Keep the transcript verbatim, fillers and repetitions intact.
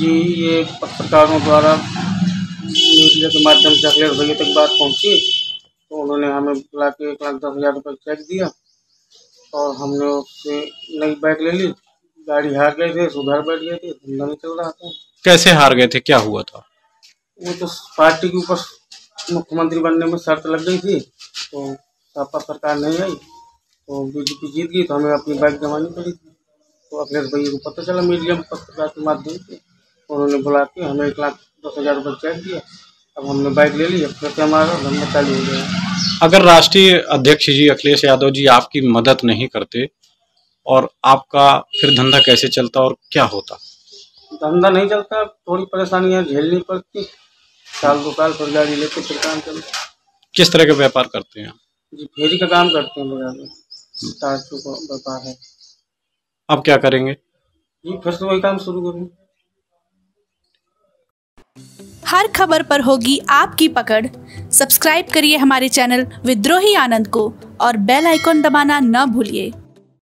जी ये पत्रकारों द्वारा मीडिया के माध्यम से अखिलेश भैया तक बात पहुंची तो उन्होंने हमें बुला के एक लाख दस हज़ार रुपये चेक दिया और हमने उससे नई बाइक ले ली। गाड़ी हार गए थे, सुधार बैठ गए थे, धंधा नहीं चल रहा था। कैसे हार गए थे, क्या हुआ था? वो तो पार्टी के ऊपर मुख्यमंत्री बनने में शर्त लग गई थी तो सपा सरकार नहीं आई तो बीजेपी जीत गई तो हमें अपनी बाइक जमानी पड़ी थी। तो अखिलेश भैया को पता चला मीडिया में पत्रकार के माध्यम से, उन्होंने बुला के हमें एक लाख दस हज़ार रुपये चेक दिया। अब हमने बाइक ले ली, अब फिर हमारा धंधा चालू हो गया। अगर राष्ट्रीय अध्यक्ष जी अखिलेश यादव जी आपकी मदद नहीं करते और आपका फिर धंधा कैसे चलता और क्या होता? धंधा नहीं चलता, थोड़ी परेशानियां झेलनी पड़ती, साल दो साल पर गाड़ी लेके फिर काम करते। किस तरह के व्यापार करते हैं? जी फेरी का काम करते हैं बाजार में, ताशु का व्यापार है। अब क्या करेंगे जी? फिर से वही काम शुरू करेंगे। हर खबर पर होगी आपकी पकड़। सब्सक्राइब करिए हमारे चैनल विद्रोही आनंद को और बेल आइकॉन दबाना न भूलिए।